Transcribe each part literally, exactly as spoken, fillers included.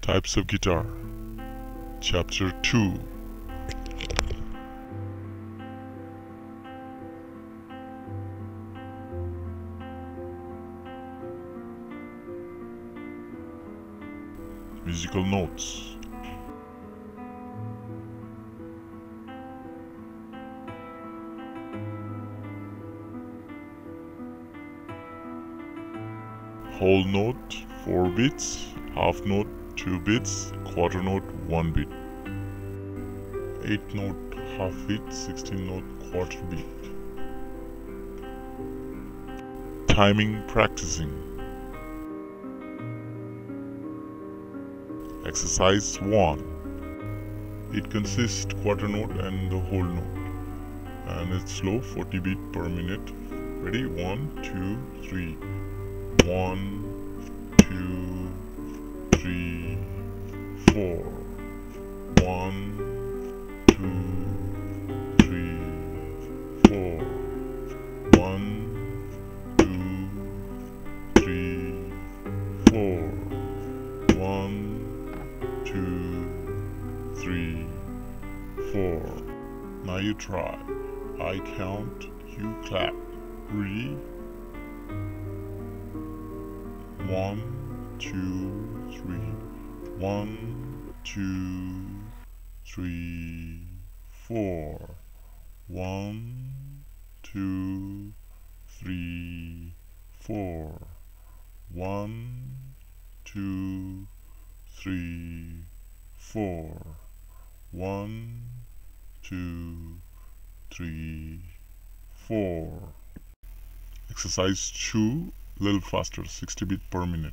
Types of Guitar, Chapter two. Musical notes. Whole note, four beats. Half note, two beats. Quarter note, one beat. Eight note, half beat. Sixteen note, quarter beat. Timing practicing. Exercise one. It consists quarter note and the whole note, and it's slow, forty beat per minute. Ready? One, two, three. One, two, three, four. One, two, three, four. One, two, three, four. One, two, three, four. Now you try. I count, you clap. Ready? One, two, three. One, two, three, four. One, two, three, four. One, two, three, four. One, two, three, four. Exercise two. Little faster, sixty beat per minute.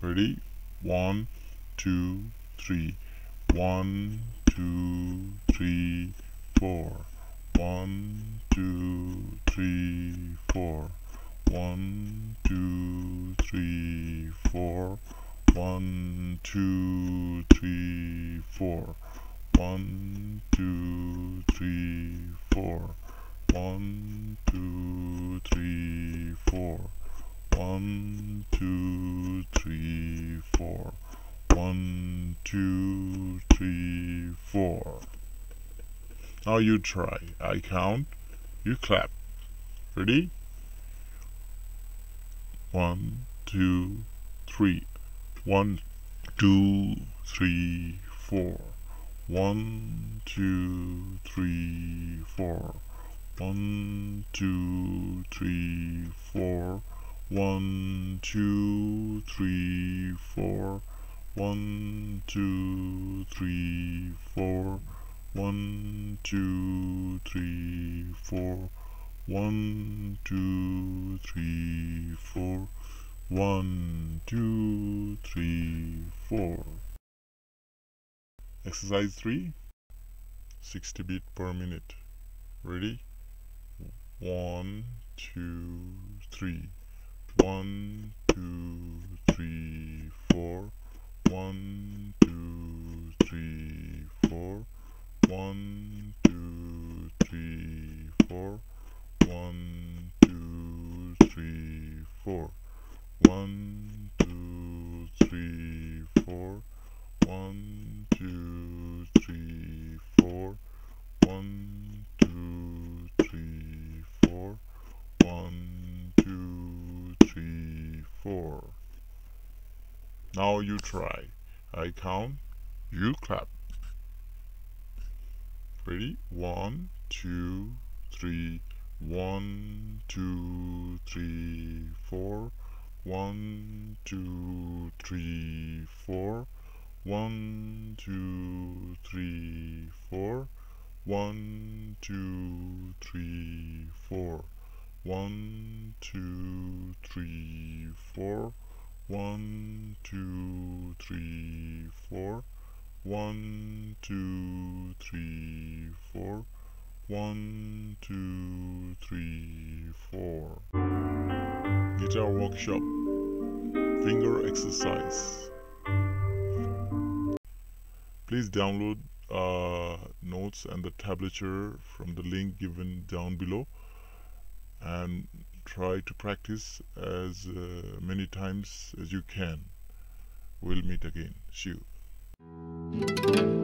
Ready? One, two, three. One, two, three, four. One, two, three, four. One, two, three, four. One, two, three, four. One, two, three, four. One, two, three, four. One, two, three, four. One, two, three, four. Now you try. I count. You clap. Ready? One, two, three. One, two, three, four. One, two, three, four. One, two, three, four. One, two, three, four. One, two, three, four. One, two, three, four. One, two, three, four. One, two, three, four. Exercise three. sixty beat per minute. Ready? One, two, three. One, two, three, four. One, two, three, four. One, two, three, four. One, two, three, four. One, two, three, four. One, two, three, four. One, two, three. One, two, three, four. Now you try. I count. You clap. Ready? One, two, three. One, two, three, four. One, two, three, four. One, two, three, four. One, two, three, four. One, two, three, four. One, two, three, four. One, two, three, four. One, two, three, four. Guitar workshop. Finger exercise. Please download uh, notes and the tablature from the link given down below, and try to practice as uh, many times as you can. We'll meet again. See you.